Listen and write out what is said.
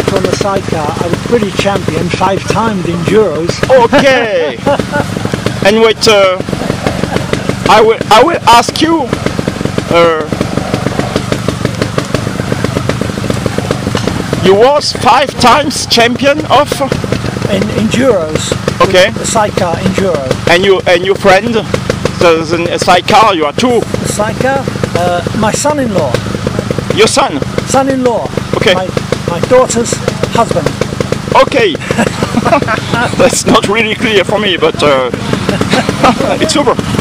worked on the sidecar, I was pretty champion, 5-time enduros. Okay! Anyway, I will ask you you was 5 times champion of enduros. Okay. The sidecar enduro. And your friend, the sidecar, you are 2. The sidecar, my son-in-law. Your son? Son-in-law. Okay. My daughter's husband. Okay. That's not really clear for me, but it's super.